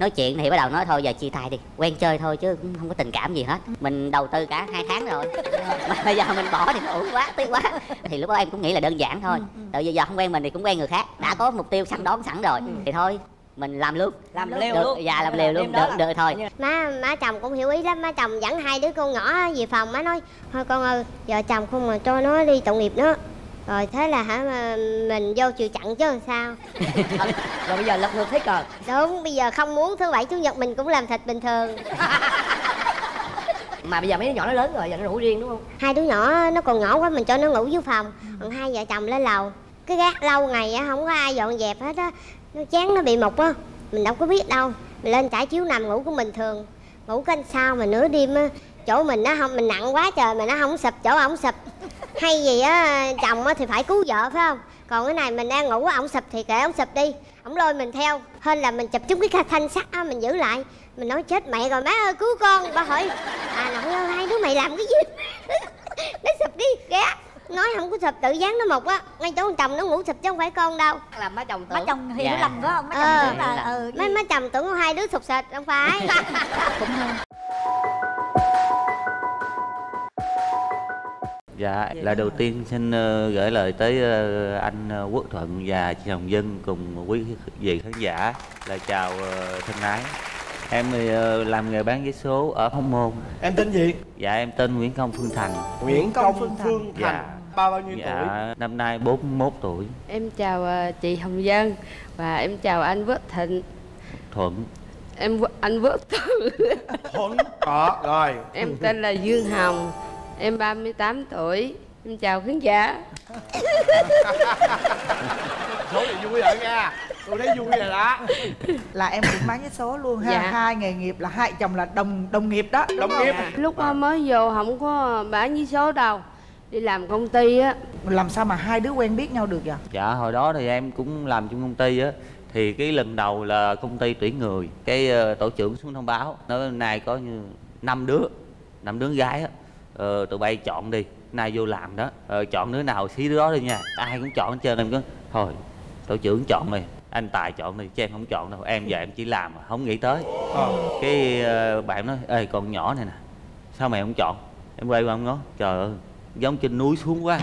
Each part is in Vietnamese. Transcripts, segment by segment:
nói chuyện thì bắt đầu nói thôi giờ chia tay đi, quen chơi thôi chứ cũng không có tình cảm gì hết, mình đầu tư cả 2 tháng rồi mà bây giờ mình bỏ thì uổng quá, tiếc quá. Thì lúc đó em cũng nghĩ là đơn giản thôi, tại vì giờ không quen mình thì cũng quen người khác, đã có mục tiêu săn đón sẵn rồi thì thôi mình làm luôn, làm liều luôn. Dạ làm liều luôn, được thôi. Má chồng cũng hiểu ý lắm, má chồng dẫn 2 đứa con nhỏ về phòng, má nói thôi con ơi, vợ chồng không mà cho nó đi tội nghiệp nữa. Rồi thế là hả mình vô chịu chặn chứ làm sao. Rồi bây giờ lật ngược thế cờ. Đúng, bây giờ không muốn thứ Bảy Chủ Nhật mình cũng làm thịt bình thường. Mà bây giờ mấy đứa nhỏ nó lớn rồi, giờ nó ngủ riêng đúng không? 2 đứa nhỏ nó còn nhỏ quá, mình cho nó ngủ dưới phòng, còn 2 vợ chồng lên lầu. Cái gác lâu ngày không có ai dọn dẹp hết á, nó chán nó bị mục á, mình đâu có biết đâu. Mình lên trải chiếu nằm ngủ của mình thường, ngủ canh sao mà nửa đêm á, chỗ mình nó không, mình nặng quá trời mà nó không sụp, chỗ ổng sụp. Hay gì á, chồng á thì phải cứu vợ phải không? Còn cái này mình đang ngủ ổng sụp thì kệ ổng sụp đi, ổng lôi mình theo. Hên là mình chụp trúng cái thanh sắt á, mình giữ lại. Mình nói chết mẹ rồi má ơi, cứu con. Ba hỏi à nội ơi, 2 đứa mày làm cái gì? Nó sụp đi ghé. Nói không có sụp tự dán nó một á, ngay chỗ chồng nó ngủ sụp chứ không phải con đâu. Là má chồng tưởng. Má chồng hiểu lầm phải không? Má chồng tưởng là má chồng tưởng 2 đứa sụp sệt, không phải. Cũng hơn. Dạ, lời đầu tiên xin gửi lời tới anh Quốc Thuận và chị Hồng Vân cùng quý vị khán giả là chào thân ái. Em làm nghề bán vé số ở Hóc Môn. Em tên gì? Dạ, em tên Nguyễn Công Phương Thành. Nguyễn Công Phương Thành. Dạ. Bao nhiêu tuổi? Năm nay 41 tuổi. Em chào chị Hồng Vân và em chào anh Quốc Thuận. Anh Quốc Thuận. Đó, rồi. Em tên là Dương Hồng. Em 38 tuổi, em chào khán giả. Số này vui rồi nha, tôi thấy vui rồi đó. Là em cũng bán cái số luôn ha, dạ. 2 nghề nghiệp là 2 chồng là đồng nghiệp đó. Đồng nghiệp. Lúc mới vô không có bán với số đâu, đi làm công ty á. Làm sao mà 2 đứa quen biết nhau được vậy? Dạ hồi đó thì em cũng làm trong công ty á. Thì cái lần đầu là công ty tuyển người, cái tổ trưởng xuống thông báo nói nay có như 5 đứa gái á. Tụi bay chọn đi, nay vô làm đó, chọn đứa nào xí đứa đó đi nha. Ai cũng chọn hết trơn, em cứ thôi tổ trưởng chọn đi, anh Tài chọn đi, chứ em không chọn đâu, em về em chỉ làm mà không nghĩ tới. Cái bạn nói ê còn nhỏ này nè sao mày không chọn. Em quay qua em nói trời ơi giống trên núi xuống quá,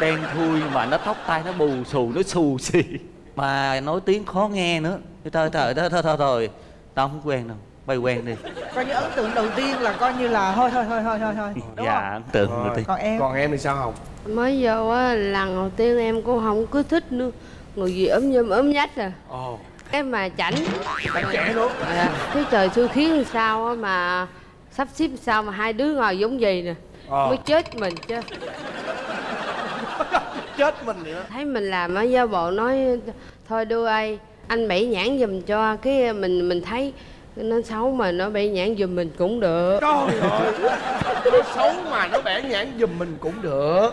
đen thui mà nó tóc tai nó bù xù, nó xù xì mà nói tiếng khó nghe nữa. Thôi tao không quen đâu, bay quen đi. Coi như ấn tượng đầu tiên là coi như là thôi. Đúng dạ, ấn tượng đầu tiên. Còn em thì sao Hồng? Mới vô á, lần đầu tiên em cũng không cứ thích nữa. Người gì ốm nhách à. Ồ. Cái mà chảnh. Chảnh chẽ luôn. À, cái trời xui khiến làm sao á, mà sắp xếp sao mà 2 đứa ngồi giống gì nè. Mới chết mình chứ. Chết mình nữa. Thấy mình làm á, giao bộ nói thôi đưa ai, anh bẩy nhãn giùm cho, cái mình thấy nó xấu mà nó bẻ nhãn giùm mình cũng được. Trời ơi, nó xấu mà nó bẻ nhãn giùm mình cũng được.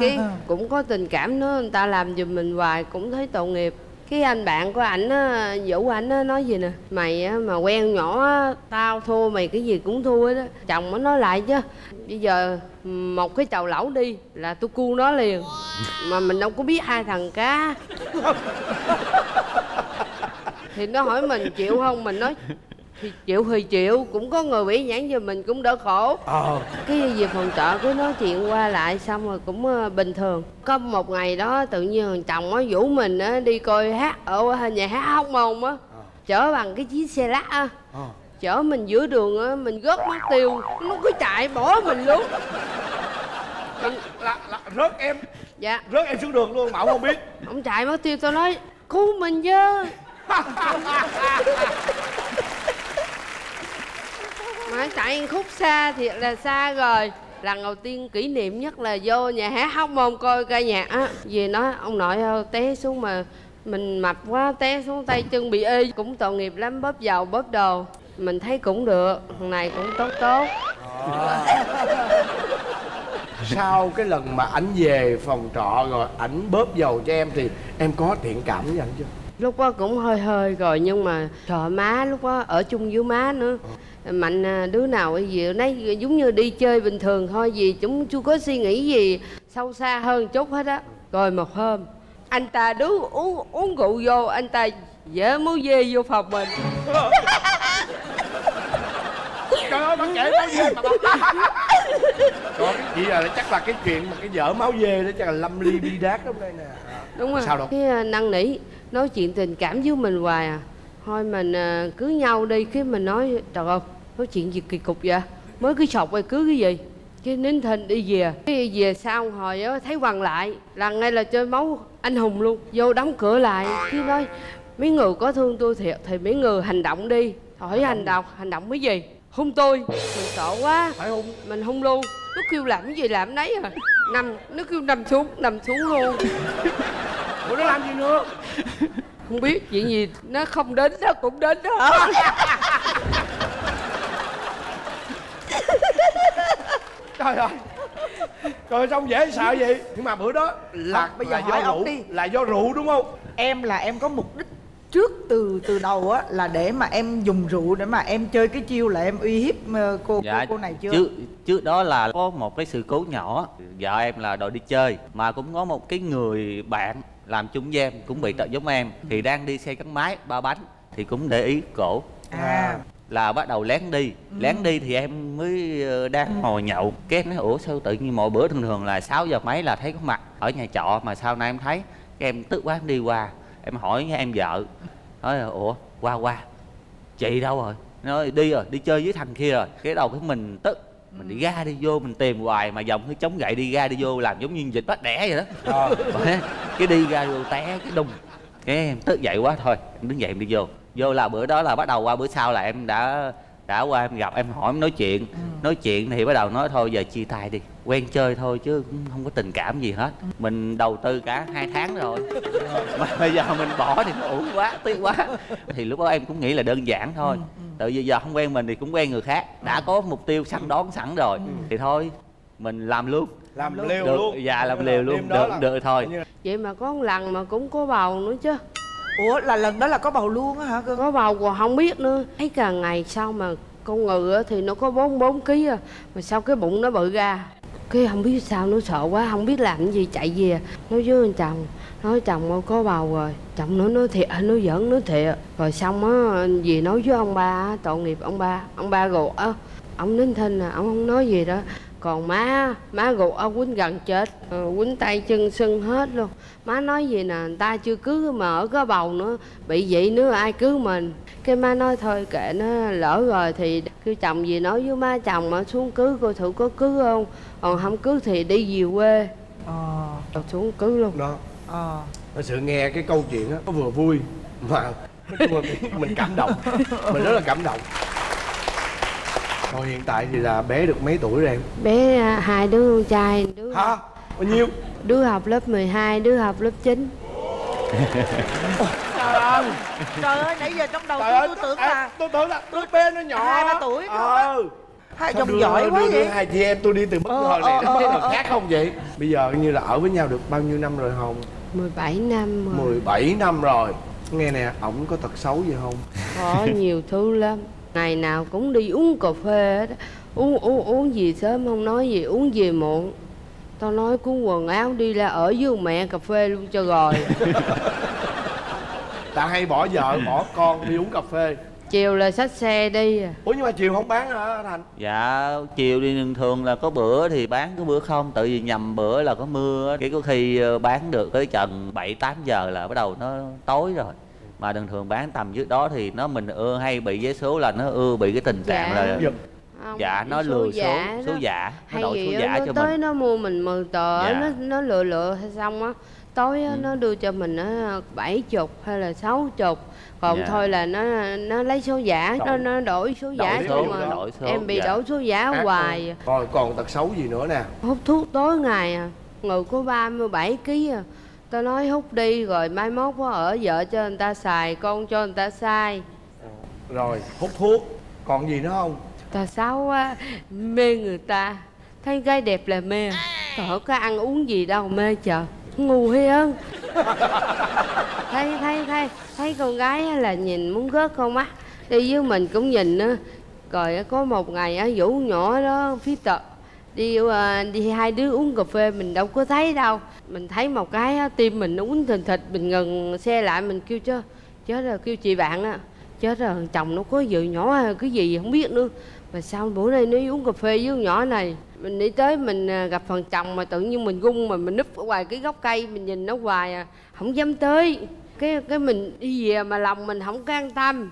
Cái cũng có tình cảm nữa, người ta làm giùm mình hoài cũng thấy tội nghiệp. Cái anh bạn của ảnh á, Vũ, ảnh á nói gì nè, mày á mà quen nhỏ á, tao thua mày cái gì cũng thua đó. Chồng nó nói lại chứ bây giờ một cái chầu lẩu đi là tôi cu nó liền. Mà mình đâu có biết ai thằng cá. Thì nó hỏi mình chịu không, mình nói thì chịu, cũng có người bỉ nhãn giùm mình cũng đỡ khổ. Cái về phòng trọ cứ nói chuyện qua lại xong rồi cũng bình thường. Có một ngày đó tự nhiên thằng chồng nó Vũ mình á đi coi hát ở nhà hát Hóc Môn á, chở bằng cái chiếc xe lắc á, chở mình giữa đường á, mình gớt mất tiêu, nó cứ chạy bỏ mình luôn. Là rớt em. Dạ. Rớt em xuống đường luôn mà ông không biết. Ông chạy mất tiêu, tôi nói cứu mình chứ. Mà chạy khúc xa thiệt là xa rồi. Lần đầu tiên kỷ niệm nhất là vô nhà hát Hóc Môn coi ca nhạc á. Về nói ông nội ơi, té xuống mà mình mập quá, té xuống tay chân bị y, cũng tội nghiệp lắm, bóp dầu bóp đồ. Mình thấy cũng được, thằng này cũng tốt. Sau cái lần mà ảnh về phòng trọ rồi ảnh bóp dầu cho em thì em có thiện cảm với ảnh chưa? Lúc đó cũng hơi rồi, nhưng mà sợ má, lúc đó ở chung với má nữa. Mạnh đứa nào cái gì nấy giống như đi chơi bình thường thôi, vì chúng chưa có suy nghĩ gì sâu xa hơn chút hết á. Rồi một hôm Anh ta đứng uống rượu vô, anh ta dễ muốn dê vô phòng mình. Trời ơi, bác kể máu dê mà bác. Còn cái gì là chắc là cái chuyện mà cái vợ máu dê đó chắc là lâm ly bi đát đó đây nè. Đúng rồi. Sao đâu? Cái năn nỉ, nói chuyện tình cảm với mình hoài à. Thôi mình cưới nhau đi, cái mình nói trời ơi, nói chuyện gì kỳ cục vậy? Mới cứ sọc rồi cưới cái gì? Cái nín thinh đi về. Cái về sau hồi đó thấy quằn lại, là ngay là chơi máu anh hùng luôn. Vô đóng cửa lại, cái nói mấy người có thương tôi thiệt thì mấy người hành động đi. Hỏi hành động cái gì? Hung tôi, mình sợ quá. Phải hung. Mình hung luôn. Nó kêu làm cái gì làm nấy à. Nằm, nó kêu nằm xuống luôn. Ủa nó làm gì nữa? Không biết, chuyện gì nó không đến nó cũng đến đó hả? Trời ơi. Trời sao không dễ sợ vậy? Nhưng mà bữa đó là bây giờ hỏi ông đi. Là do rượu đúng không? Em là em có mục đích trước từ đầu á, là để mà em dùng rượu để mà em chơi cái chiêu là em uy hiếp cô này chưa? Trước đó là có một cái sự cố nhỏ, vợ em là đòi đi chơi mà cũng có một cái người bạn làm chung với em cũng bị tật giống em, thì đang đi xe gắn máy ba bánh thì cũng để ý cổ là bắt đầu lén đi. Lén đi thì em mới đang ngồi nhậu, cái em nói ủa sao tự nhiên mọi bữa thường là 6 giờ mấy là thấy có mặt ở nhà trọ mà sau này em thấy, cái em tức quá em đi qua em hỏi với em vợ, nói ủa qua chị đâu rồi? Nói đi rồi, đi chơi với thằng kia rồi. Cái đầu cái mình tức, mình đi ra đi vô mình tìm hoài mà dòng cứ chống gậy đi ra đi vô, làm giống như dịch bắt đẻ vậy đó. Cái đi ra vô té cái đùng, cái em tức dậy quá thôi em đứng dậy em đi vô là bữa đó là bắt đầu qua bữa sau là em đã qua em gặp em hỏi em nói chuyện. Nói chuyện thì bắt đầu nói thôi giờ chia tay đi, quen chơi thôi chứ cũng không có tình cảm gì hết. Mình đầu tư cả 2 tháng rồi mà bây giờ mình bỏ thì nó uổng quá, tiếc quá. Thì lúc đó em cũng nghĩ là đơn giản thôi, tự giờ không quen mình thì cũng quen người khác, đã có mục tiêu sẵn đón sẵn rồi thì thôi mình làm luôn, làm liều được, luôn. Dạ làm liều luôn được thôi. Vậy mà có một lần mà cũng có bầu nữa chứ. Ủa là lần đó là có bầu luôn á hả cưng? Có bầu còn không biết nữa. Thấy cả ngày sau mà con ngừ thì nó có 44 kg à, mà sao cái bụng nó bự ra. Cái không biết sao nó sợ quá, không biết làm cái gì, chạy về nói với anh chồng, nói chồng ơi có bầu rồi. Chồng nó nói thiệt, nó giỡn nó thiệt. Rồi xong á, gì nói với ông ba, tội nghiệp ông ba ruột á, ông nín thinh à, ông không nói gì đó. Còn má ruột ông quýnh gần chết, quýnh tay chân sưng hết luôn. Má nói gì nè, người ta chưa cưới mà ở có bầu nữa, bị vậy nữa ai cứu mình. Cái má nói thôi kệ nó, lỡ rồi thì kêu chồng gì nói với má chồng mà xuống cưới coi thử có cưới không, còn không cưới thì đi về quê. Xuống cưới luôn đó. Thật sự nghe cái câu chuyện đó, nó vừa vui mà mình cảm động, mình rất là cảm động. Còn hiện tại thì là bé được mấy tuổi rồi em? Bé 2 đứa con trai. Hả? Bao nhiêu? Đứa học lớp 12, đứa học lớp 9. Trời ơi, nãy giờ trong đầu tôi tưởng là tôi bé nó nhỏ 2-3 tuổi thôi. Hai chồng giỏi quá vậy. Hai chị em tôi đi từ bất ngờ này đến bất ngờ khác không vậy? Bây giờ như là ở với nhau được bao nhiêu năm rồi Hồng? 17 năm rồi. 17 năm rồi. Nghe nè, ổng có tật xấu gì không? Có nhiều thứ lắm. Ngày nào cũng đi uống cà phê hết, uống gì sớm không nói gì, uống gì muộn. Tao nói cuốn quần áo đi ra ở với mẹ cà phê luôn cho rồi. Tao hay bỏ vợ, bỏ con đi uống cà phê. Chiều là xách xe đi. Ủa nhưng mà chiều không bán hả Thành? Dạ, chiều đi thường là có bữa thì bán, có bữa không. Tại vì nhầm bữa là có mưa, cái có khi bán được tới chừng 7-8 giờ là bắt đầu nó tối rồi. Mà thường bán tầm dưới đó thì nó mình hay bị vé số là nó bị cái tình trạng là dạ nó lừa số giả, nó đổi số giả cho mình. Tới nó mua mình 10 tờ, nó lừa xong á, tối nó đưa cho mình 70 hay là 60. Còn thôi là nó lấy số giả, nó đổi số giả cho mình. Em bị đổi số giả hoài. Còn tật xấu gì nữa nè? Hút thuốc tối ngày à, người có 37 kg à. Tao nói hút đi rồi mai mốt có ở vợ cho người ta xài, con cho người ta sai. Rồi hút thuốc còn gì nữa không? Tao xấu quá, mê người ta, thấy gái đẹp là mê. Tao có ăn uống gì đâu mê chợ, ngu hay hơn. Thấy con gái là nhìn muốn gớt con mắt, đi với mình cũng nhìn nữa. Rồi có một ngày Vũ nhỏ đó phía tợ đi hai đứa uống cà phê mình đâu có thấy đâu. Mình thấy một cái tim mình nó uống thình thịch, mình ngừng xe lại mình kêu chứ chết rồi, kêu chị bạn á, chết rồi chồng nó có vợ nhỏ hay cái gì không biết nữa, mà sao bữa nay nó uống cà phê với con nhỏ này. Mình đi tới mình gặp thằng chồng mà tự nhiên mình run, mà mình núp ở ngoài cái gốc cây mình nhìn nó hoài à, không dám tới. Cái mình đi về mà lòng mình không có an tâm.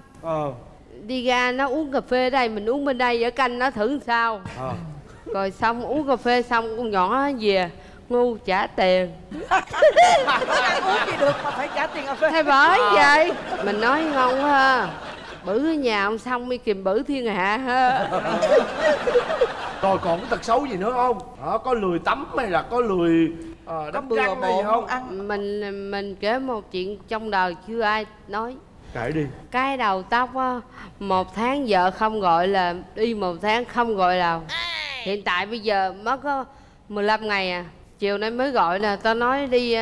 Đi ra nó uống cà phê ở đây, mình uống bên đây, ở canh nó thử sao. Rồi xong uống cà phê xong con nhỏ về ngu trả tiền. Uống gì được mà phải trả tiền cà phê. Thế bởi vậy mình nói ngon ha, bự ở nhà ông xong đi kìm bự thiên hạ ha. Rồi còn cái tật xấu gì nữa không? Có lười tắm hay là có lười đắp chăn hay gì không? Mình kể một chuyện trong đời chưa ai nói. Kể đi. Cái đầu tóc á, 1 tháng vợ không gọi là đi, 1 tháng không gọi là. Hiện tại bây giờ mất có 15 ngày à, chiều nay mới gọi nè, tao nói đi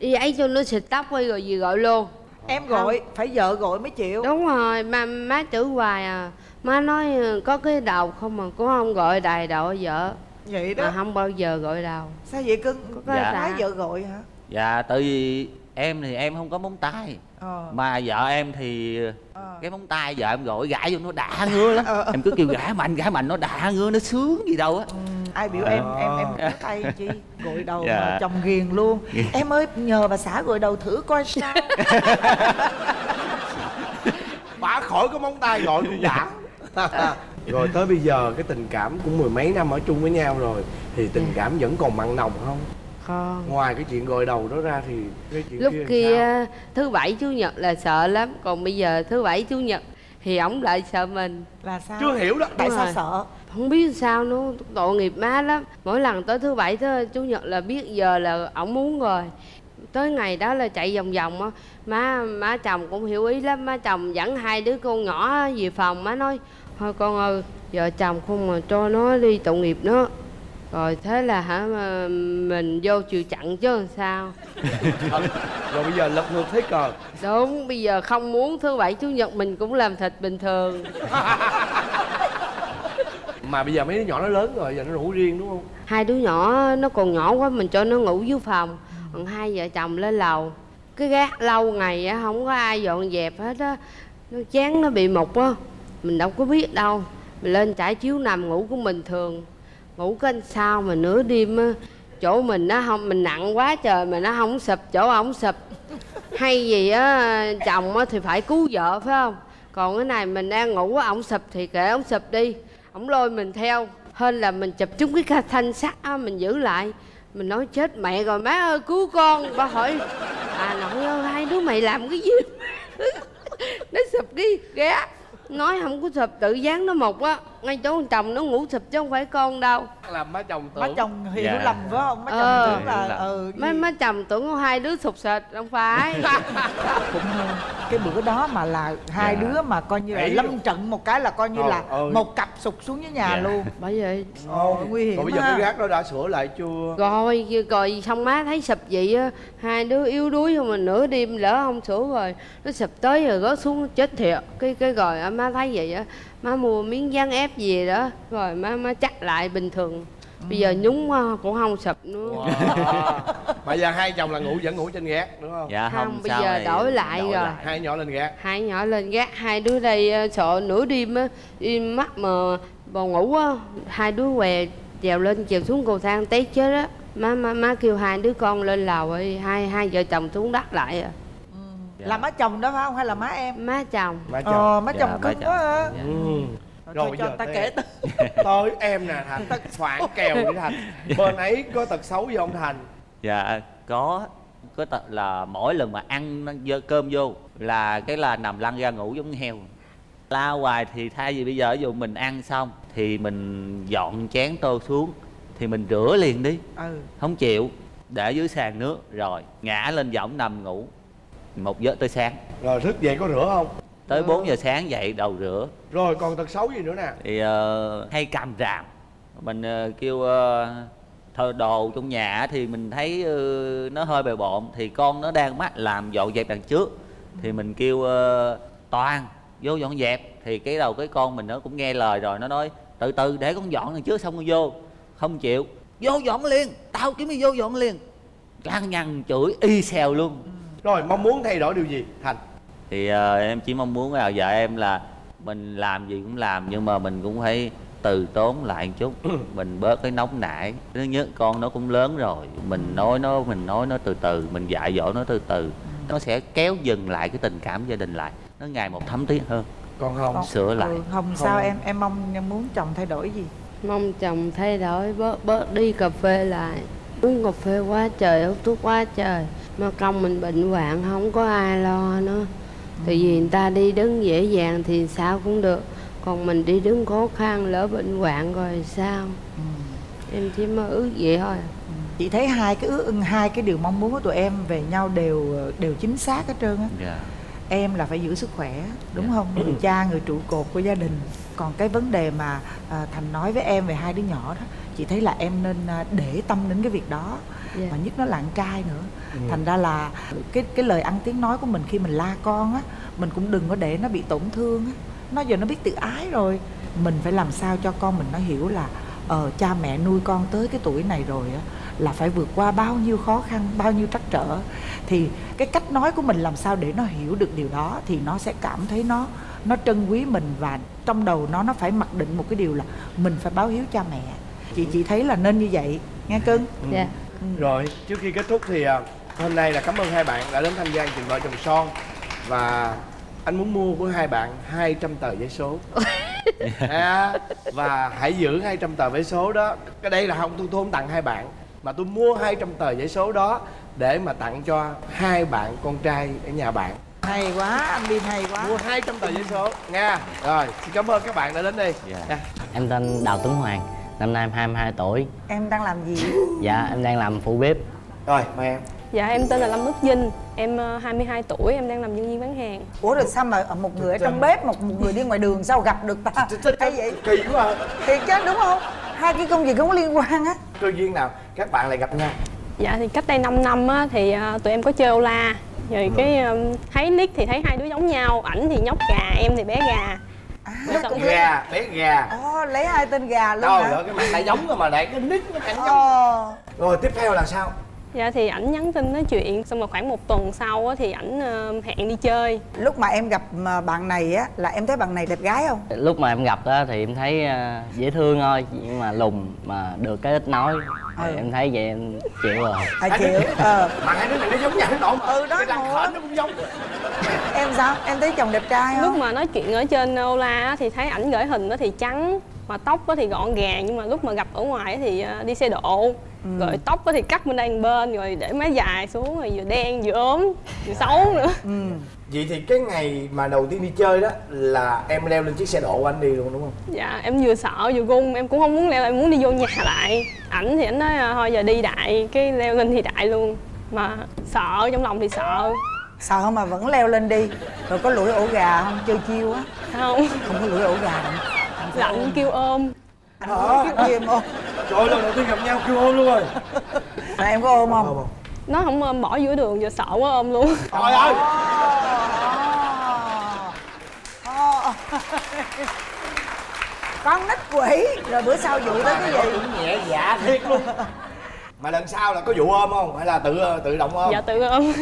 ấy cho nó xịt tóc đi rồi gì gọi luôn. Em gọi, không, phải vợ gọi mới chịu. Đúng rồi, mà má chửi hoài à. Má nói có cái đầu không mà cũng không gọi đài đạo vợ. Vậy đó. Mà không bao giờ gọi đầu. Sao vậy cưng? Có dạ. Má vợ gọi hả? Dạ, tại vì em thì em không có móng tay. Mà vợ em thì cái móng tay vợ em gọi gãi vô nó đã ngứa lắm. Em cứ kêu gãi mạnh nó đã ngứa, nó sướng gì đâu á. Ai biểu em ngứa tay chi, gội đầu mà chồng ghiền luôn. Em ơi, nhờ bà xã gội đầu thử coi sao. Bả khỏi có móng tay gọi cũng đã. Rồi tới bây giờ cái tình cảm cũng mười mấy năm ở chung với nhau rồi thì tình cảm vẫn còn mặn nồng không? Không. Ngoài cái chuyện gội đầu đó ra thì cái chuyện lúc kia thứ bảy chủ nhật là sợ lắm, còn bây giờ thứ bảy chủ nhật thì ổng lại sợ mình. Là sao? Chưa hiểu đó. Tại sao sợ? Không biết sao nữa, tội nghiệp má lắm. Mỗi lần tới thứ bảy tới chủ nhật là biết giờ là ổng muốn rồi. Tới ngày đó là chạy vòng vòng á. Má chồng cũng hiểu ý lắm. Má chồng dẫn hai đứa con nhỏ về phòng. Má nói thôi con ơi, vợ chồng không mà cho nó đi tội nghiệp nó. Rồi thế là hả mình vô chịu chặn chứ làm sao. Rồi bây giờ lật ngược thế cờ. Đúng, bây giờ không muốn thứ bảy chủ nhật mình cũng làm thịt bình thường. Mà bây giờ mấy đứa nhỏ nó lớn rồi, giờ nó ngủ riêng đúng không? Hai đứa nhỏ nó còn nhỏ quá, mình cho nó ngủ dưới phòng, còn hai vợ chồng lên lầu. Cái gác lâu ngày á, không có ai dọn dẹp hết á, nó chán, nó bị mục á, mình đâu có biết đâu. Mình lên trải chiếu nằm ngủ của mình thường. Ngủ cái sao mà nửa đêm á, chỗ mình nó không, mình nặng quá trời mà nó không sụp, chỗ ổng sụp hay gì á, chồng á thì phải cứu vợ phải không, còn cái này mình đang ngủ á, ổng sụp thì kệ ổng sụp đi, ổng lôi mình theo, hên là mình chụp trúng cái ca thanh sắt á, mình giữ lại. Mình nói chết mẹ rồi má ơi cứu con. Bà hỏi à nội ơi hai đứa mày làm cái gì. Nó sụp cái ghé, nói không có sụp, tự dán nó một á, ngay chỗ chồng nó ngủ sụp chứ không phải con đâu. Là má chồng tưởng. Má chồng hiểu lầm phải không? Má chồng tưởng là má chồng tưởng có hai đứa sụp sệt, không phải. Cũng hơn. Cái bữa đó mà là hai đứa mà coi như là lâm trận một cái là coi như là một cặp sụp xuống với nhà luôn. Bởi vậy nguy hiểm. Còn bây giờ cái gác đó đã sửa lại chưa? Rồi xong má thấy sụp vậy á, hai đứa yếu đuối không mà nửa đêm lỡ không sửa rồi nó sụp tới rồi gớt xuống chết thiệt. Cái rồi má thấy vậy á, má mua miếng dán ép gì đó rồi má chắc lại bình thường. Bây giờ nhúng cũng không sụp nữa. Mà giờ hai chồng là ngủ vẫn ngủ trên gác đúng không? Dạ không, bây giờ đổi rồi lại. Hai nhỏ lên gác, hai đứa đây sợ nửa đêm á, im mắt mà vào ngủ á, hai đứa què trèo lên trèo xuống cầu thang té chết á. Má kêu hai đứa con lên lầu đi, hai vợ chồng xuống đất lại. Là má chồng đó phải không hay là má em? Má chồng. Má chồng cứng quá hả? Rồi giờ ta kể tới em nè Thành, ta phản kèo với Thành. Bên ấy có tật xấu gì không Thành? Dạ có tật là mỗi lần mà ăn cơm vô là cái là nằm lăn ra ngủ giống heo. La hoài thì thay vì bây giờ dù mình ăn xong thì mình dọn chén tô xuống thì mình rửa liền đi. Không chịu, để dưới sàn nước rồi ngã lên võng nằm ngủ một giấc tới sáng. Rồi thức dậy có rửa không? Tới 4 giờ sáng dậy đầu rửa. Rồi còn tật xấu gì nữa nè? Thì hay cầm ràm. Mình kêu thờ đồ trong nhà thì mình thấy nó hơi bề bộn. Thì con nó đang mắc làm dọn dẹp đằng trước thì mình kêu Toàn vô dọn dẹp. Thì cái đầu cái con mình nó cũng nghe lời rồi, nó nói từ từ để con dọn đằng trước xong con vô. không chịu, vô dọn liền, tao kiếm đi vô dọn liền, lăng nhăng chửi y xèo luôn. Rồi mong muốn thay đổi điều gì Thành? Thì em chỉ mong muốn là vợ em là mình làm gì cũng làm nhưng mà mình cũng phải từ tốn lại một chút, mình bớt cái nóng nảy. Thứ nhất con nó cũng lớn rồi, mình nói nó từ từ, mình dạy dỗ nó từ từ, nó sẽ kéo dừng lại cái tình cảm gia đình lại, nó ngày một thấm thía hơn. Con không sửa lại. Không sao em mong muốn chồng thay đổi gì? Mong chồng thay đổi bớt đi cà phê lại, uống cà phê quá trời, hút thuốc quá trời, mà công mình bệnh hoạn không có ai lo nữa. Tại vì người ta đi đứng dễ dàng thì sao cũng được, còn mình đi đứng khó khăn lỡ bệnh hoạn rồi sao? Em chỉ mơ ước vậy thôi. Chị thấy hai cái điều mong muốn của tụi em về nhau đều chính xác hết trơn á. Yeah. Em là phải giữ sức khỏe đúng không? Người cha, người trụ cột của gia đình. Còn cái vấn đề mà Thành nói với em về hai đứa nhỏ đó, chị thấy là em nên để tâm đến cái việc đó. Mà nhất nó là con trai nữa. Thành ra là cái lời ăn tiếng nói của mình khi mình la con á, mình cũng đừng có để nó bị tổn thương á. Nó giờ nó biết tự ái rồi, mình phải làm sao cho con mình nó hiểu là cha mẹ nuôi con tới cái tuổi này rồi á, là phải vượt qua bao nhiêu khó khăn, bao nhiêu trắc trở. Thì cái cách nói của mình làm sao để nó hiểu được điều đó, thì nó sẽ cảm thấy nó trân quý mình. Và trong đầu nó phải mặc định một cái điều là mình phải báo hiếu cha mẹ. Chị thấy là nên như vậy, nghe cưng? Dạ. Rồi, trước khi kết thúc thì hôm nay là cảm ơn hai bạn đã đến tham gia Vợ Chồng Son. Và anh muốn mua của hai bạn 200 tờ giấy số. Và hãy giữ 200 tờ giấy số đó. Cái đây là tôi không tặng hai bạn, mà tôi mua 200 tờ giấy số đó để mà tặng cho hai bạn con trai ở nhà bạn. Hay quá, anh Bin hay quá. Mua 200 tờ giấy số nha. Rồi, xin cảm ơn các bạn đã đến đi. Em tên Đào Tuấn Hoàng, năm nay em 22 tuổi. Em đang làm gì? Dạ, em đang làm phụ bếp. Rồi, mời em. Dạ, em tên là Lâm Đức Vinh, em 22 tuổi, em đang làm nhân viên bán hàng. Ủa được sao mà một người ở trong bếp, một người đi ngoài đường sao gặp được ta? Hay vậy? Kỳ quá. Thiệt chứ đúng không? Hai cái công việc không có liên quan á. Cơ duyên nào các bạn lại gặp nhau? Dạ thì cách đây 5 năm á, thì tụi em có chơi ô la. Rồi cái thấy nick thì thấy hai đứa giống nhau, ảnh thì nhóc gà, em thì bé gà. Gà, bé gà. Lấy hai tên gà luôn hả? Rồi cái mặt lại giống rồi mà lại cái nick nó cảnh giống. Rồi tiếp theo là sao? Dạ thì ảnh nhắn tin nói chuyện, xong rồi khoảng một tuần sau á, thì ảnh hẹn đi chơi. Lúc mà em gặp bạn này á, là em thấy bạn này đẹp gái không? Lúc mà em gặp á, thì em thấy dễ thương thôi, nhưng mà lùn mà được cái ít nói. Em thấy vậy em chịu rồi. Chịu. Mà hai đứa này nó giống nhau lộn. Đó. Cái răng khởi nó cũng giống. Em sao? Em thấy chồng đẹp trai không? Lúc mà nói chuyện ở trên Ola thì thấy ảnh gửi hình thì trắng, mà tóc thì gọn gàng, nhưng mà lúc mà gặp ở ngoài thì đi xe độ. Rồi tóc thì cắt bên đây một bên, rồi để mái dài xuống, rồi vừa đen vừa ốm vừa xấu nữa. Vậy thì cái ngày mà đầu tiên đi chơi đó là em leo lên chiếc xe độ của anh đi luôn đúng không? Dạ em vừa sợ vừa run, em cũng không muốn leo, em muốn đi vô nhà lại. Ảnh thì ảnh nói thôi giờ đi đại, cái leo lên thì đại luôn. Mà sợ, trong lòng thì sợ. Sợ mà vẫn leo lên đi. Rồi có lũi ổ gà không? Chơi chiêu á. Không. Không có lũi ổ gà đâu. Lạnh kêu ôm. Kêu em ôm. Trời ơi, lần đầu tiên gặp nhau kêu ôm luôn rồi. Là em có ôm không? Nó không ôm, bỏ giữa đường, giờ sợ quá ôm luôn. Trời ơi. Con nít quỷ. Rồi bữa sau vụ tới cái gì? Cũng nhẹ dạ thiệt luôn. Mà lần sau là có vụ ôm không? Hay là tự động ôm? Dạ tự ôm.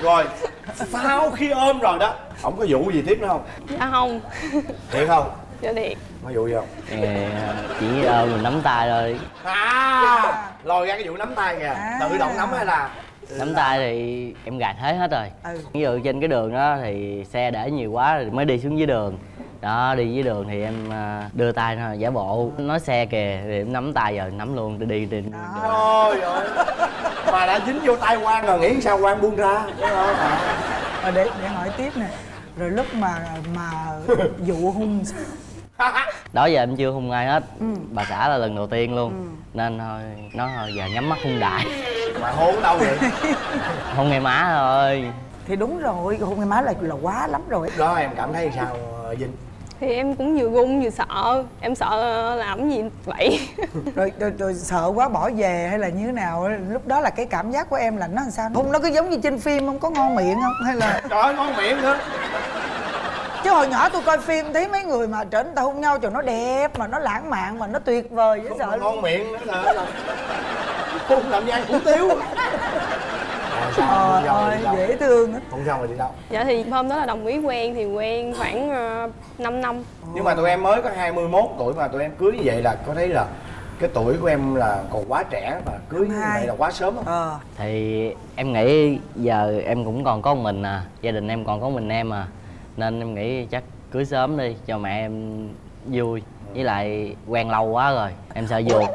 Rồi, sau khi ôm rồi đó, không có vụ gì tiếp nữa không? Dạ không. Thiệt không? Dạ thiệt. Có vụ gì không? Chỉ ôm mình nắm tay thôi. Lòi ra cái vụ nắm tay kìa. Tự động nắm hay là? Nắm tay thì em gạt hết rồi. Ví dụ trên cái đường đó thì xe để nhiều quá rồi mới đi xuống dưới đường. Đó, đi dưới đường thì em đưa tay thôi, giả bộ nói xe kìa, thì em nắm tay giờ nắm luôn, đi đi đi. Trời ơi. Mà đã dính vô tay Quang rồi, nghĩ sao Quang buông ra. Để hỏi tiếp nè. Rồi lúc mà vụ hung sao? Đó giờ em chưa hung ai hết. Bà xã là lần đầu tiên luôn. Nên thôi, nó thôi giờ nhắm mắt hung đại. Mà hôn đâu vậy? Hôn ngày má thôi. Thì đúng rồi, hôn ngày má là quá lắm rồi. Đó em cảm thấy sao Vinh? Thì em cũng vừa run vừa sợ. Em sợ làm gì vậy. Rồi sợ quá bỏ về hay là như thế nào? Lúc đó là cái cảm giác của em là nó làm sao? Hung nó cứ giống như trên phim không? Có ngon miệng không? Hay là... Trời ơi, ngon miệng nữa. Chứ hồi nhỏ tôi coi phim thấy mấy người mà trở nên ta hôn nhau, trời, nó đẹp mà nó lãng mạn mà nó tuyệt vời dễ sợ. Ngon miệng nữa là không làm gì ăn hủ tiếu. Trời ơi, dễ thương á. Không sao mà đi đâu. Dạ thì hôm đó là đồng ý quen thì quen khoảng 5 năm. Nhưng mà tụi em mới có 21 tuổi mà tụi em cưới như vậy là có thấy là cái tuổi của em là còn quá trẻ và cưới như vậy là quá sớm không? Thì em nghĩ giờ em cũng còn có một mình à, gia đình em còn có mình em à, nên em nghĩ chắc cưới sớm đi cho mẹ em vui. Với lại quen lâu quá rồi, em sợ vua.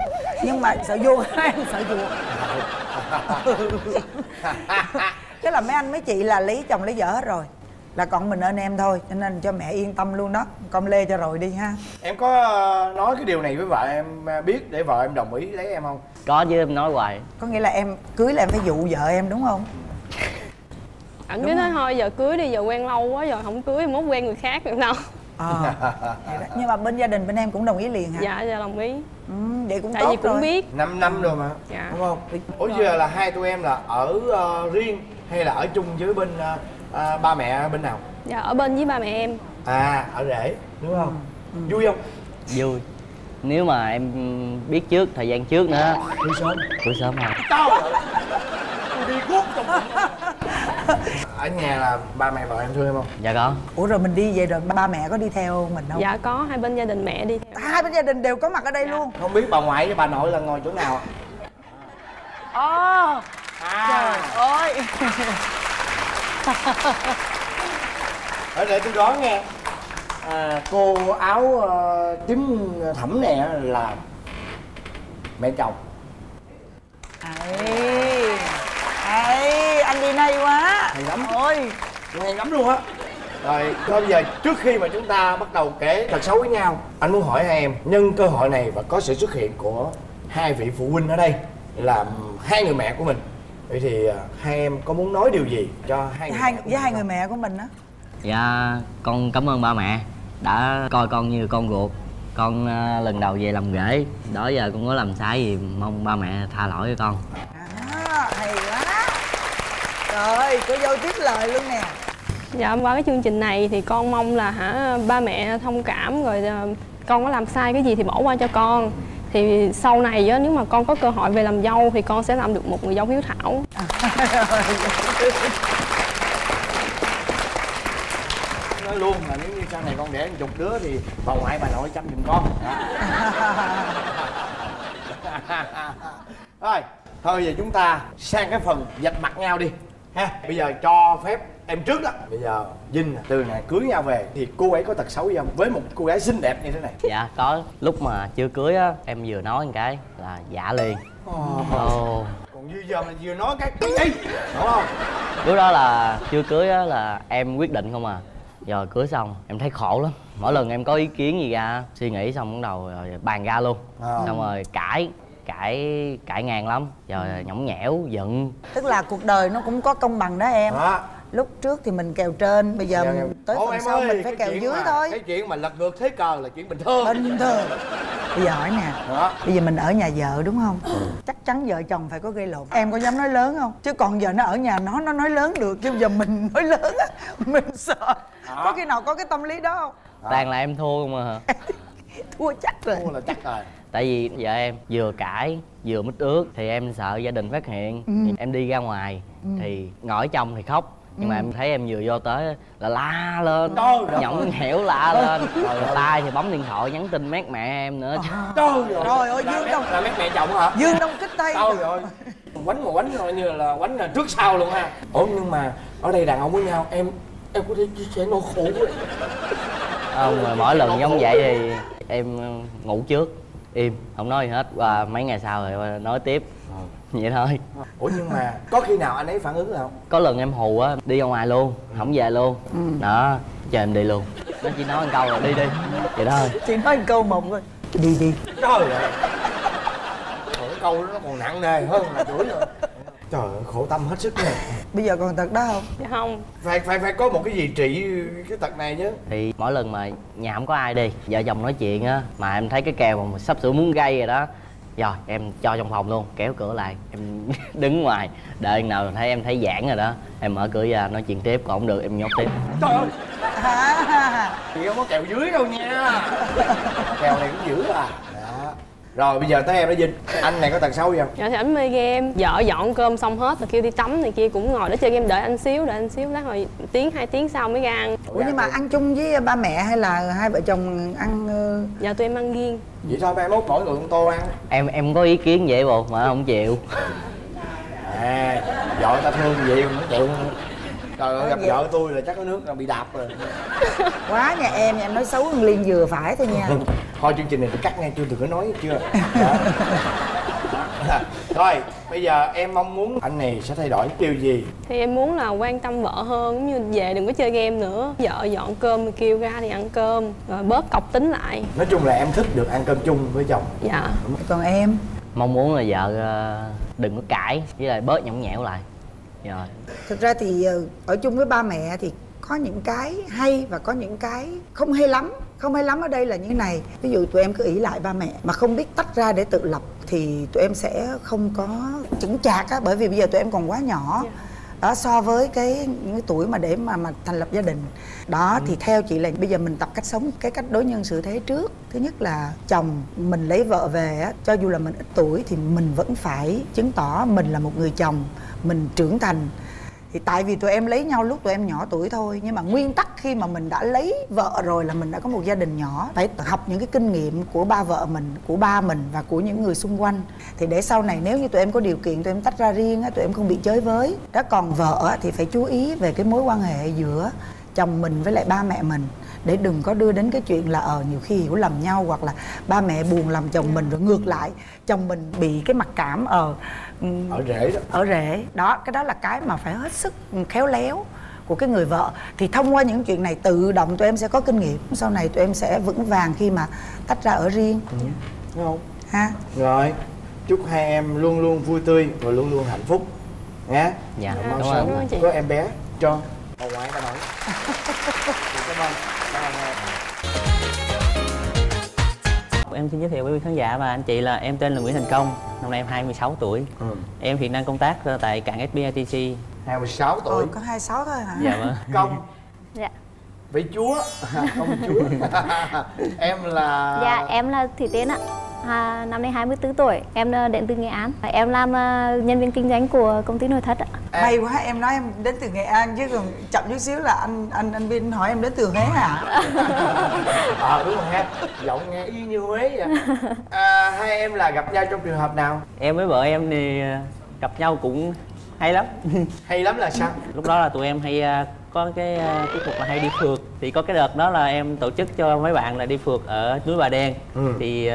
Nhưng mà sợ vua em sợ vua. Thế là mấy anh mấy chị là lấy chồng lấy vợ hết rồi, là còn mình anh em thôi, cho nên cho mẹ yên tâm luôn đó, con lê cho rồi đi ha. Em có nói cái điều này với vợ em biết để vợ em đồng ý lấy em không? Có chứ, em nói hoài. Có nghĩa là em cưới là em phải dụ vợ em đúng không? Ảnh cứ nói thôi giờ cưới đi, giờ quen lâu quá, giờ không cưới mốt quen người khác được đâu. Nhưng mà bên gia đình bên em cũng đồng ý liền hả? Dạ, dạ đồng ý. Ừ, vậy cũng tại tốt vì cũng rồi. Biết 5 năm rồi mà dạ. Đúng không? Ủa giờ là hai tụi em là ở riêng hay là ở chung với bên ba mẹ bên nào? Dạ ở bên với ba mẹ em. À ở rể đúng không? Ừ. Vui không? Vui. Nếu mà em biết trước thời gian trước nữa. Cưới sớm. Cưới sớm hả? Tao đi cuốc trong ở nhà là ba mẹ vợ em thương em không? Dạ có. Ủa rồi mình đi về rồi ba mẹ có đi theo mình không? Dạ có, hai bên gia đình mẹ đi theo. Hai bên gia đình đều có mặt ở đây dạ. Luôn. Không biết bà ngoại với bà nội là ngồi chỗ nào? Ồ trời ơi. Ở để tôi đoán nghe cô áo tím thẫm nè là mẹ chồng. Ê, anh đi nay quá. Hay lắm. Ôi, hay lắm luôn á. Rồi, thôi bây giờ trước khi mà chúng ta bắt đầu kể thật xấu với nhau, anh muốn hỏi hai em, nhân cơ hội này và có sự xuất hiện của hai vị phụ huynh ở đây là hai người mẹ của mình, vậy thì hai em có muốn nói điều gì cho hai người mẹ của mình á? Dạ, con cảm ơn ba mẹ đã coi con như con ruột. Con lần đầu về làm rể, đó giờ con có làm sai gì mong ba mẹ tha lỗi cho con. Hay quá. Trời ơi, cô dâu tiếp lời luôn nè. Dạ qua cái chương trình này thì con mong là ba mẹ thông cảm rồi con có làm sai cái gì thì bỏ qua cho con. Thì sau này á nếu mà con có cơ hội về làm dâu thì con sẽ làm được một người dâu hiếu thảo. Nói luôn là nếu như sau này con đẻ một chục đứa thì bà ngoại bà nội chăm giùm con. Rồi. Thôi giờ chúng ta sang cái phần vạch mặt nhau đi ha. Bây giờ cho phép em trước đó. Bây giờ Vinh từ ngày cưới nhau về thì cô ấy có tật xấu gì không? Với một cô gái xinh đẹp như thế này. Dạ có. Lúc mà chưa cưới á, em vừa nói một cái là dạ liền. Còn như giờ mà vừa nói cái gì? Đúng không? Lúc đó là chưa cưới á, là em quyết định không à. Giờ cưới xong em thấy khổ lắm. Mỗi lần em có ý kiến gì ra suy nghĩ xong bắt đầu rồi bàn ra luôn. Xong rồi cãi ngang lắm, giờ nhõng nhẽo giận. Tức là cuộc đời nó cũng có công bằng đó em. Lúc trước thì mình kèo trên, bây giờ mình tới phần sau ơi, mình phải kèo dưới thôi. Cái chuyện mà lật ngược thế cờ là chuyện bình thường. Bình thường. Bây giờ hỏi nè, bây giờ mình ở nhà vợ đúng không? Chắc chắn vợ chồng phải có gây lộn. Em có dám nói lớn không? Chứ còn giờ nó ở nhà nó nói lớn được, chứ giờ mình nói lớn á, mình sợ. Có khi nào có cái tâm lý đó không? Toàn là em thua không à. Thua chắc rồi. Thua là chắc rồi. Tại vì vợ em vừa cãi vừa mít ướt thì em sợ gia đình phát hiện. Em đi ra ngoài thì ngồi trong thì khóc, nhưng mà em thấy em vừa vô tới là la lên, nhõng nhẽo la lên, tay thì bấm điện thoại nhắn tin mát mẹ em nữa. Trời ơi, Dương Đông là mát mẹ chồng hả? Dương Đông kích tay. Rồi quánh mà quánh coi như là quánh là trước sau luôn ha. Ủa nhưng mà ở đây đàn ông với nhau em có thể chia sẻ nỗi khổ với mỗi lần giống vậy thì em ngủ trước, im không nói gì hết, và mấy ngày sau rồi nói tiếp. Vậy thôi. Ủa nhưng mà có khi nào anh ấy phản ứng không? Có lần em hù á, đi ra ngoài luôn, không về luôn. Đó, chờ em đi luôn. Nó chỉ nói một câu là đi đi. Vậy thôi. Chỉ nói một câu một thôi. Đi đi. Trời ơi. Cái câu đó nó còn nặng nề hơn là chửi nữa. Trời ơi, khổ tâm hết sức nè. Bây giờ còn tật đó không? Dạ không. Phải có một cái gì trị cái tật này chứ. Thì mỗi lần mà nhà không có ai đi, vợ chồng nói chuyện á, mà em thấy cái kèo mà sắp sửa muốn gây rồi đó, rồi em cho trong phòng luôn, kéo cửa lại, em đứng ngoài đợi nào thấy em thấy giãn rồi đó, em mở cửa ra nói chuyện tiếp, còn không được em nhốt tiếp. Trời ơi. Chị không có kèo dưới đâu nha. Kèo này cũng dữ à. Đó. Rồi bây giờ tới em đó Vinh. Anh này có tật xấu gì không? Dạ thì ảnh mê game. Vợ dọn cơm xong hết rồi kêu đi tắm này kia cũng ngồi đó chơi game đợi anh xíu, lát hồi tiếng 2 tiếng sau mới ra ăn. Ủa nhưng mà ăn chung với ba mẹ hay là hai vợ chồng ăn? Dạ tụi em ăn riêng. Vậy sao ba lốt mỗi người con tô ăn? Em có ý kiến vậy bộ mà không chịu. À, vợ ta thương vậy mà chịu. Trời ơi, gặp vợ tôi là chắc có nước là bị đạp rồi. Quá nhà em nói xấu hơn Liên vừa phải thôi nha. Thôi chương trình này tôi cắt ngay, chưa có nói chưa. Rồi, bây giờ em mong muốn anh này sẽ thay đổi điều gì? Thì em muốn là quan tâm vợ hơn, cũng như về đừng có chơi game nữa. Vợ dọn cơm kêu ra thì ăn cơm, rồi bớt cọc tính lại. Nói chung là em thích được ăn cơm chung với chồng. Dạ. Còn em? Mong muốn là vợ đừng có cãi, với lại bớt nhõng nhẽo lại. Rồi. Thực ra thì ở chung với ba mẹ thì có những cái hay và có những cái không hay lắm. Không hay lắm ở đây là như thế này. Ví dụ tụi em cứ ỷ lại ba mẹ mà không biết tách ra để tự lập thì tụi em sẽ không có chững chạc á. Bởi vì bây giờ tụi em còn quá nhỏ đó, so với cái tuổi mà để mà thành lập gia đình đó. Thì theo chị là bây giờ mình tập cách sống, cái cách đối nhân xử thế trước. Thứ nhất là chồng mình lấy vợ về á, cho dù là mình ít tuổi thì mình vẫn phải chứng tỏ mình là một người chồng, mình trưởng thành. Thì tại vì tụi em lấy nhau lúc tụi em nhỏ tuổi thôi, nhưng mà nguyên tắc khi mà mình đã lấy vợ rồi là mình đã có một gia đình nhỏ, phải học những cái kinh nghiệm của ba vợ mình, của ba mình và của những người xung quanh. Thì để sau này nếu như tụi em có điều kiện tụi em tách ra riêng, tụi em không bị chới với đó. Còn vợ thì phải chú ý về cái mối quan hệ giữa chồng mình với lại ba mẹ mình, để đừng có đưa đến cái chuyện là nhiều khi hiểu lầm nhau, hoặc là ba mẹ buồn lòng chồng mình, rồi ngược lại chồng mình bị cái mặc cảm ở rễ đó. Ở rễ đó, cái đó là cái mà phải hết sức khéo léo của cái người vợ. Thì thông qua những chuyện này tự động tụi em sẽ có kinh nghiệm, sau này tụi em sẽ vững vàng khi mà tách ra ở riêng. Đúng không ha? Rồi chúc hai em luôn luôn vui tươi và luôn luôn hạnh phúc nhé. Dạ đúng rồi, có em bé cho bà ngoại bà nội. Cảm ơn. Em xin giới thiệu với khán giả và anh chị là em tên là Nguyễn Thành Công, năm nay em 26 tuổi. Em hiện đang công tác tại cảng SBITC. 26 tuổi? Có 26 thôi hả? Dạ vâng. Công? Dạ. Vị chúa? Công chúa. Em là? Dạ em là Thủy Tiên ạ. Năm nay 24 tuổi, em đến từ Nghệ An. Em làm nhân viên kinh doanh của công ty nội thất ạ. May quá, em nói em đến từ Nghệ An chứ còn chậm chút xíu là anh Vinh hỏi em đến từ Huế hả? Đúng rồi ha, giọng nghe y như Huế vậy. Hai em là gặp nhau trong trường hợp nào? Em với vợ em thì gặp nhau cũng hay lắm. Hay lắm là sao? Lúc đó là tụi em hay có cái kỹ thuật là hay đi phượt. Thì có cái đợt đó là em tổ chức cho mấy bạn là đi phượt ở núi Bà Đen. Thì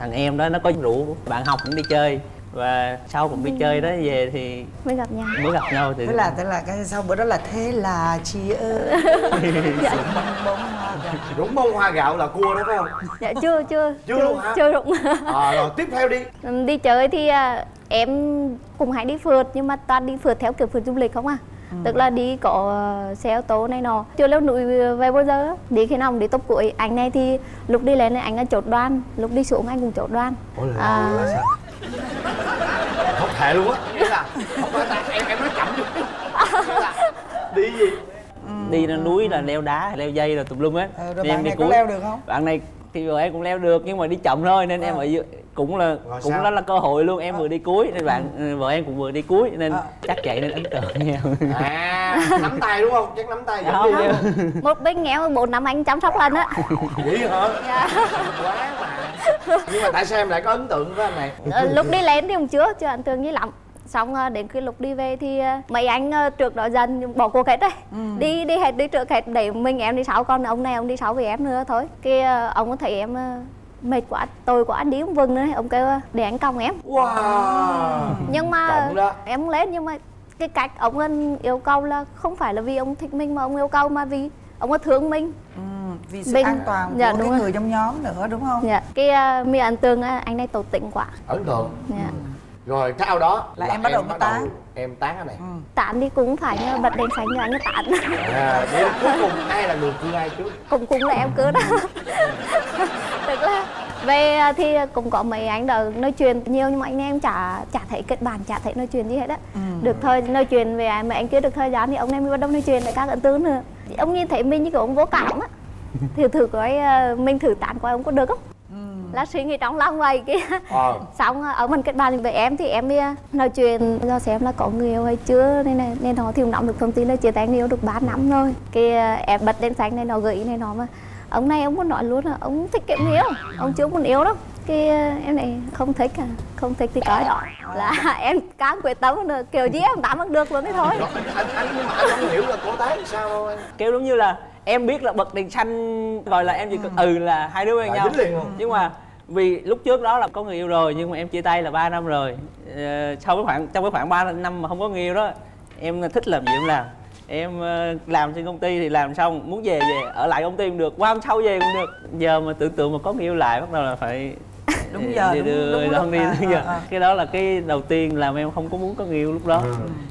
thằng em đó nó có rủ bạn học cũng đi chơi, và sau cũng đi chơi đó về thì mới gặp nhau. Mới gặp nhau thì thế là cái sau bữa đó là thế là chị ơi. Dạ. Rụng bông hoa gạo là cua đó phải không? Dạ chưa luôn hả? Chưa rụng. Rồi tiếp theo đi. Đi chơi thì em cũng hay đi phượt, nhưng mà toàn đi phượt theo kiểu phượt du lịch không à. Tức là đi có xe ô tô này nọ, chưa leo núi về bao giờ. Đi khi nào đi top cuối. Anh này thì lúc đi lên này anh là chốt đoàn, lúc đi xuống anh cũng chốt đoàn. Ôi là sao? Không thể luôn á. Nghĩa là không phải ta, em nói chậm luôn. Đi gì? Đi lên núi là leo đá, leo dây rồi tùm lum hết. Rồi bạn này có leo được không? Bạn này thì em cũng leo được nhưng mà đi chậm thôi, nên em ở dưới cũng đó là cơ hội luôn. Em vừa đi cuối nên vợ em cũng vừa đi cuối nên chắc vậy nên ấn tượng nhau. Nắm tay đúng không? Chắc nắm tay không? Một bên nghèo 4 năm anh chăm sóc lên á. Vậy hả? Dạ. Quá mà. Nhưng mà tại sao em lại có ấn tượng với anh này? Lúc đi lên thì cũng chưa ấn tượng với lắm. Xong đến cái lúc đi về thì mấy anh trước đó dần bỏ cuộc hết đấy. Đi hết, đi trước hết để mình em đi sau, con ông này ông đi sau với em nữa thôi. Cái ông có thấy em mệt quá, tôi quá anh đi không vừng nữa, ông kêu để anh còng em. Wow. Nhưng mà em không lên, nhưng mà cái cách ông lên yêu cầu là không phải là vì ông thích mình mà ông yêu cầu mà vì ông có thương mình. Vì sự an toàn của cái người trong nhóm nữa đúng không? Dạ. Cái mình ấn tượng anh này tốt tỉnh quá. Ấn tượng. Dạ. Rồi sau đó là em bắt đầu tán. Em tán cái này. Tán đi cũng phải như bật đèn xanh như anh tán. Để cuối cùng ai là người cưới ai trước? Cũng là em cưới đó. Tức là về thì cũng có mấy anh đã nói chuyện nhiều, nhưng mà anh em chả thấy kết bạn, chả thấy nói chuyện gì hết á. Được thôi nói chuyện về mấy anh kia được thời gian thì ông em mới bắt đầu nói chuyện lại các ấn tướng nữa. Ông nhìn thấy mình như kiểu ông vô cảm á. Thì thử coi mình thử tán coi ông có được không? Là suy nghĩ trong lòng vậy kia. Xong ở mình kết bạn với em thì em nói chuyện do xem là có người yêu hay chưa nên nó thì cũng nắm được thông tin là chia tay người yêu được 3 năm rồi. Cái em bật lên xanh này nó gợi ý này nó mà ông này ông muốn nói luôn là ông thích cái nghĩa, ông chưa muốn yêu đâu. Cái em này không thích à, không thích thì có đó là em cám quyết tâm kiểu gì em tạm ăn được luôn thế thôi. Anh nhưng mà anh không hiểu là cô tái sao đâu anh. Kêu đúng như là em biết là bật đèn xanh rồi là em chỉ cực là hai đứa quen nhau nhưng mà vì lúc trước đó là có người yêu rồi nhưng mà em chia tay là 3 năm rồi. Sau trong khoảng 3 năm mà không có người yêu đó, em thích làm gì em làm. Em làm trên công ty thì làm xong muốn về ở lại công ty cũng được, qua hôm sau về cũng được. Giờ mà tưởng tượng mà có người yêu lại bắt đầu là phải đúng giờ đúng đi giờ. Cái đó là cái đầu tiên làm em không có muốn có người yêu lúc đó.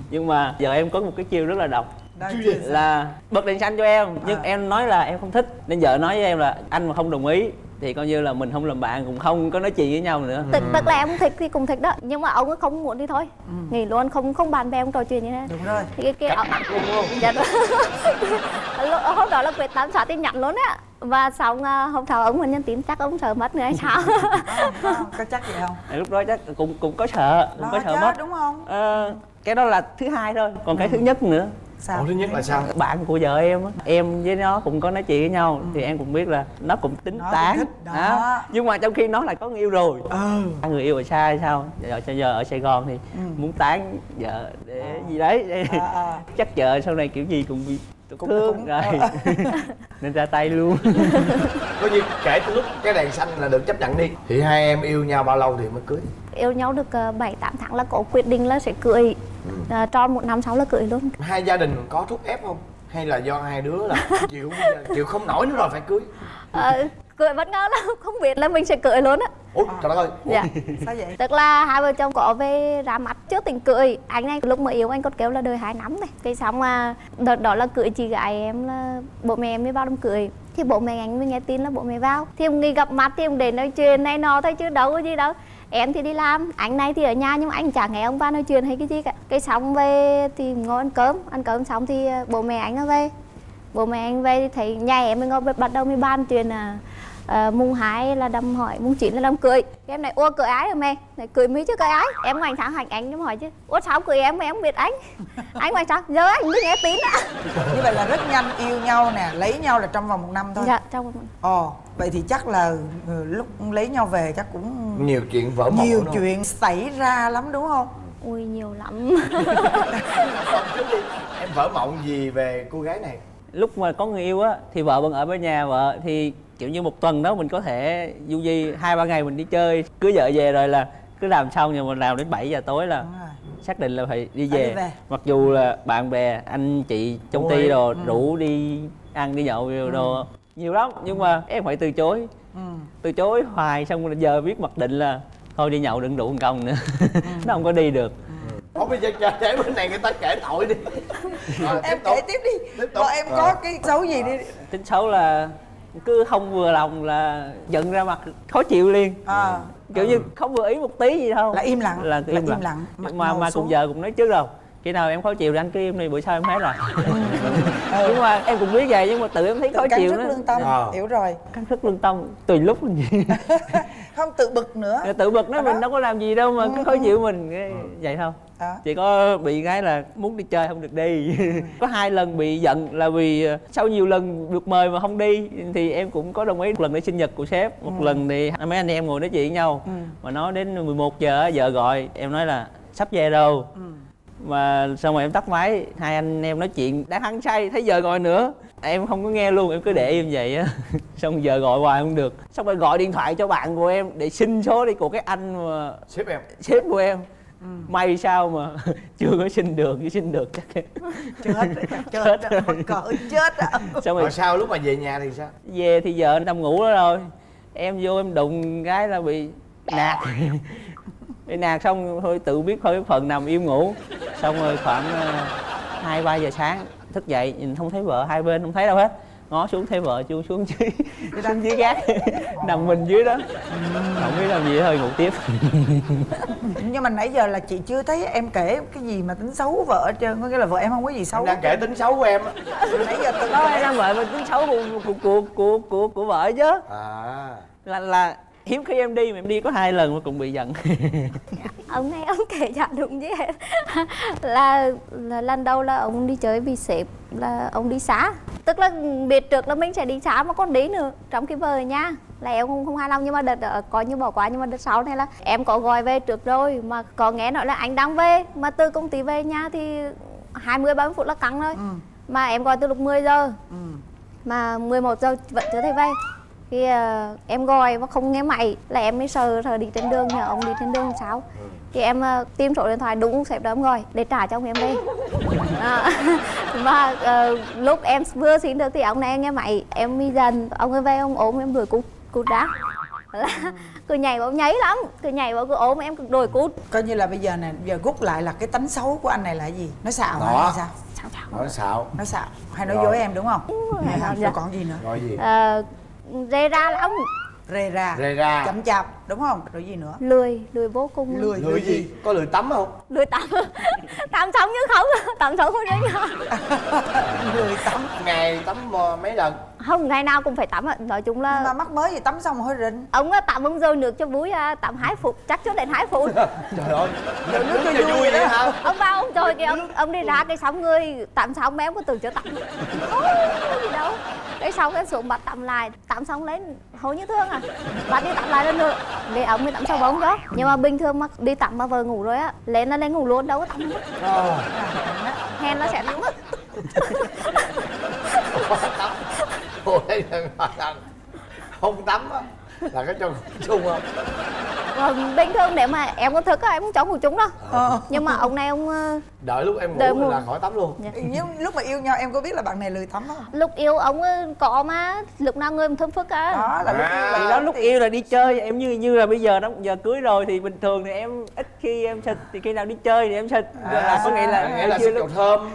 Nhưng mà giờ em có một cái chiêu rất là độc là bật đèn xanh cho em nhưng em nói là em không thích nên vợ nói với em là anh mà không đồng ý thì coi như là mình không làm bạn, cũng không có nói chuyện với nhau nữa. Tức là em không thích thì cũng thích đó nhưng mà ông ấy không muốn đi thôi. Nghỉ luôn, không bàn bè, không trò chuyện như thế. Đúng rồi. Thì cái ông luôn luôn. Dạ. Hôm đó là quyết tám xóa tin nhắn luôn á. Và xong hôm sau ông mình nhân tím chắc ông sợ mất nữa hay sao? Có chắc vậy không? Lúc đó chắc cũng có sợ, cũng có sợ mất đúng không? Cái đó là thứ hai thôi, còn cái thứ nhất nữa. Sao? Thứ nhất là sao? Bạn của vợ em á, em với nó cũng có nói chuyện với nhau thì em cũng biết là nó cũng tính tán đó. Nhưng mà trong khi nó lại có người yêu rồi. Người yêu ở xa hay sao? Giờ ở Sài Gòn thì muốn tán vợ để gì đấy. Chắc vợ sau này kiểu gì cũng bị thương rồi nên ra tay luôn. Coi như kể từ lúc cái đèn xanh là được chấp nhận đi. Thì hai em yêu nhau bao lâu thì mới cưới? Yêu nhau được 7-8 tháng là có quyết định là sẽ cưới. Tròn 1 năm sau là cưới luôn. Hai gia đình có thúc ép không? Hay là do hai đứa là chịu không nổi nữa rồi phải cưới? Cưới bất ngờ lắm, không biết là mình sẽ cưới luôn á. Ủa trời đất ơi. Dạ. Sao vậy? Tức là hai vợ chồng có về ra mặt trước tình cưới. Anh này lúc mà yêu anh còn kêu là đời 2 năm này. Thì xong mà đợt đó là cưới chị gái em là bộ mẹ em mới vào đám cưới. Thì bộ mẹ anh mới nghe tin là bộ mẹ vào. Thì ông đi gặp mặt thì ông để nói chuyện này nọ thôi chứ đâu có gì đâu. Em thì đi làm, anh này thì ở nhà nhưng mà anh chả nghe ông ba nói chuyện hay cái gì cả. Cái xong về thì ngồi ăn cơm xong thì bố mẹ anh nó về. Bố mẹ anh về thì thấy nhà em mới ngồi bắt đầu mới ban chuyện là mùng 2 là đám hỏi, mùng 9 là đám cưới. Cái em này ua cười ái rồi mẹ, này cười mí chứ cười ái. Em ngoài tháng hành anh hỏi chứ, ủa sao cười em mà em không biết anh? Anh ngoài sao? Giờ anh mới nghe tín á. Như vậy là rất nhanh yêu nhau nè, lấy nhau là trong vòng 1 năm thôi. Dạ, trong 1 năm. Vậy thì chắc là lúc lấy nhau về chắc cũng nhiều chuyện vỡ mộng, nhiều chuyện xảy ra lắm đúng không? Ui nhiều lắm. Em vỡ mộng gì về cô gái này? Lúc mà có người yêu á thì vợ vẫn ở bên nhà vợ, thì kiểu như 1 tuần đó mình có thể du di 2-3 ngày mình đi chơi. Cưới vợ về rồi là cứ làm xong rồi mình làm đến 7 giờ tối là xác định là phải đi về. Mặc dù là bạn bè anh chị trong ty đồ rủ đi ăn đi nhậu đồ nhiều lắm nhưng mà em phải từ chối. Từ chối hoài xong rồi giờ biết mặc định là thôi đi nhậu đừng đủ một công nữa. Nó không có đi được. Không bây giờ kể bên này người ta kể tội đi. Em kể tiếp đi. Còn em có cái xấu gì đi. Tính xấu là cứ không vừa lòng là giận ra mặt khó chịu liền. Kiểu như không vừa ý một tí gì thôi là im lặng. Là im lặng. Mà cùng giờ cũng nói trước rồi, khi nào em khó chịu thì anh cứ im đi, bữa sau em thấy là nhưng mà em cũng biết vậy nhưng mà tự em thấy khó chịu nữa. Lương tâm. Hiểu rồi, căng thức lương tâm tùy lúc là gì. Không tự bực nữa, tự bực nó mình đâu có làm gì đâu mà cứ khó chịu mình vậy thôi. Chỉ có bị cái là muốn đi chơi không được đi. Có 2 lần bị giận là vì sau nhiều lần được mời mà không đi. Thì em cũng có đồng ý, 1 lần để sinh nhật của sếp, 1 lần thì mấy anh em ngồi nói chuyện với nhau mà nói đến 11 giờ vợ gọi em nói là sắp về rồi mà xong rồi em tắt máy. 2 anh em nói chuyện đã hăng say, thấy giờ gọi nữa em không có nghe luôn, em cứ để im vậy á. Xong giờ gọi hoài không được, xong rồi gọi điện thoại cho bạn của em để xin số đi của cái anh mà sếp của em. May sao mà chưa có xin được, chứ xin được chắc chết cỡ chết. Xong rồi sao lúc mà về nhà thì sao? Về thì vợ nằm ngủ đó rồi em vô em đụng cái là bị nạt. Đi nạt xong thôi tự biết thôi, phần nằm im ngủ. Xong rồi khoảng 2-3 giờ sáng thức dậy nhìn không thấy vợ, hai bên không thấy đâu hết. ngó xuống thấy vợ chưa xuống dưới nằm dưới gác nằm mình dưới đó không biết làm gì, hơi ngủ tiếp. Nhưng mà nãy giờ là chị chưa thấy em kể cái gì mà tính xấu vợ hết trơn, có nghĩa là vợ em không có gì xấu. Đang kể tính xấu của em nãy giờ từ đó em đang vợ mình tính xấu của vợ chứ à. Là hiếm khi em đi mà em đi có 2 lần mà cũng bị giận. Ông này ông kể dạ đúng với em là lần đầu là ông đi chơi vì sếp là ông đi xa, tức là biệt trước là mình sẽ đi xa mà còn đến nữa trong cái vời nha, là em không hài lòng. Nhưng mà đợt có như bỏ qua, nhưng mà đợt sau này là em có gọi về trước rồi mà có nghe nói là anh đang về, mà từ công ty về nha thì 20-30 phút là căng thôi. Mà em gọi từ lúc 10 giờ mà 11 giờ vẫn chưa thấy về. Thì em gọi mà không nghe máy là em mới sợ đi trên đường, nhờ ông đi trên đường sao. Thì em tìm số điện thoại đúng sếp đó em gọi để trả cho ông em đây. Mà lúc em vừa xin được thì ông này nghe máy em đi dần, ông ấy về ông ốm em đuổi cút ra. Cứ nhảy vào nháy lắm, cứ nhảy vào cứ ốm em cứ đuổi cút. Coi như là bây giờ này, giờ rút lại là cái tánh xấu của anh này là gì? Nói xạo hay sao? Nói xạo hay nói dối em đúng không? Rồi còn gì nữa? Rồi gì? Rê ra lắm, rê ra chậm chạp đúng không? Rồi gì nữa? Lười vô cùng. Lười gì? Có lười tắm không? Lười tắm tắm sống chứ không tắm sống không đấy nhở. Lười tắm, ngày tắm mấy lần? Không, ngày nào cũng phải tắm. Nói chung là mà mắc mới gì tắm xong hơi rình. Ông á tắm ông rơi nước cho vui, tắm 2 phút chắc chứ đến 2 phút. Trời ơi, nước cho vui vậy hả? Ông vào ông trời kìa, ông đi ra cái sóng người tắm xong méo có từ chữa tắm. Có gì đâu. Cái xong cái xuống bật tắm lại, tắm xong lấy hối như thương à. Bật đi tắm lại lên được. Để ông đi tắm sau bóng đó. Nhưng mà bình thường mà đi tắm mà vừa ngủ rồi á, lên nó lên ngủ luôn đâu có tắm. Hen nó sẽ tắm. Không tắm á là cái chung chung không? Vâng, bình thường nếu mà em có thức á em cũng cho ngủ chung đó. Nhưng mà ông này ông đợi lúc em ngủ là khỏi tắm luôn. Nhưng lúc mà yêu nhau em có biết là bạn này lười tắm không? Lúc yêu ông có mà lúc nào người em thơm phức á. Đó là lúc yêu là đi chơi em như là bây giờ đó, giờ cưới rồi thì bình thường thì em ít khi em xịt, thì khi nào đi chơi thì em xịt. Là có nghĩa là xịt dầu thơm.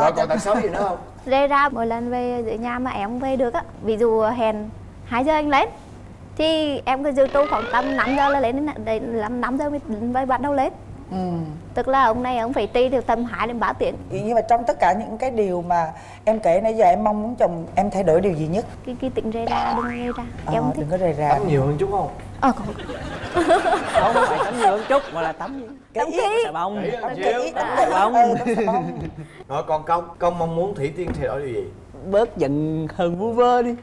Rồi còn tật xấu gì nữa không? Rê ra mỗi lần về giữa nhà mà em không về được á, ví dụ hẹn 2 giờ anh lên thì em cứ dự trù khoảng tầm 5 giờ là lên, đến 5 giờ mới bắt đầu lên. Tức là ông này ông phải trì được tầm 2 đến 3 tiếng. Nhưng mà trong tất cả những cái điều mà em kể nãy giờ em mong muốn chồng em thay đổi điều gì nhất? Cái tính rê ra, đừng rê ra. Em không thích. Đừng có rê ra. Tắm nhiều hơn chút không? Không phải tắm nhiều hơn chút mà là tắm xà bông. Tắm xà bông. Rồi còn Công mong muốn Thủy Tiên thay đổi điều gì? Bớt giận hơn vu vơ đi.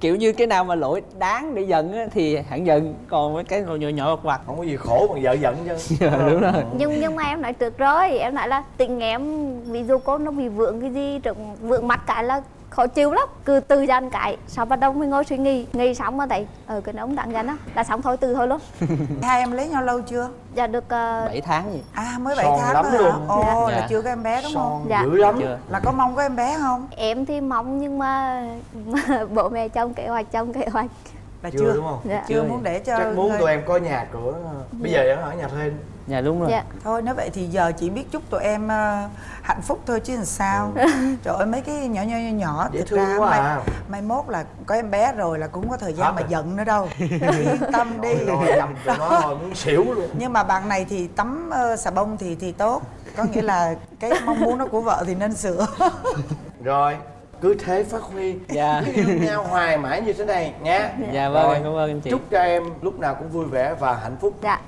Kiểu như cái nào mà lỗi đáng để giận á, thì hẳn giận. Còn với cái nhỏ nhỏ hoặc không có gì khổ bằng vợ giận chứ. Đúng rồi. Nhưng mà em nói trước rồi, em nói là tình em ví dụ cô nó bị vượng cái gì, vượng mặt cái là khó chịu lắm, cứ từ dần cái sau bắt đầu mới ngồi suy nghĩ, nghĩ xong mà tại cái nóng đặng dần á là xong thôi từ thôi luôn. Hai em lấy nhau lâu chưa? Dạ được 7 tháng gì. À mới 7 tháng thôi hả? Ồ là chưa có em bé đúng không? Dạ. Dữ lắm. Là có mong có em bé không? Em thì mong nhưng mà bộ mẹ chồng kế hoạch là chưa đúng không? Dạ. Chưa muốn để cho chắc muốn tụi em có nhà cửa. Bây giờ em ở nhà thuê. Dạ đúng rồi. Thôi nói vậy thì giờ chỉ biết chúc tụi em hạnh phúc thôi chứ làm sao. Trời ơi mấy cái nhỏ dễ thương ra, quá mai mốt là có em bé rồi là cũng có thời gian mà giận nữa đâu. Yên tâm đi. Nó rồi muốn xỉu luôn. Nhưng mà bạn này thì tắm xà bông thì tốt. Có nghĩa là cái mong muốn đó của vợ thì nên sửa. Rồi cứ thế phát huy. Yêu nhau hoài mãi như thế này nhé. Dạ vâng, cảm ơn anh chị. Chúc cho em lúc nào cũng vui vẻ và hạnh phúc. Dạ.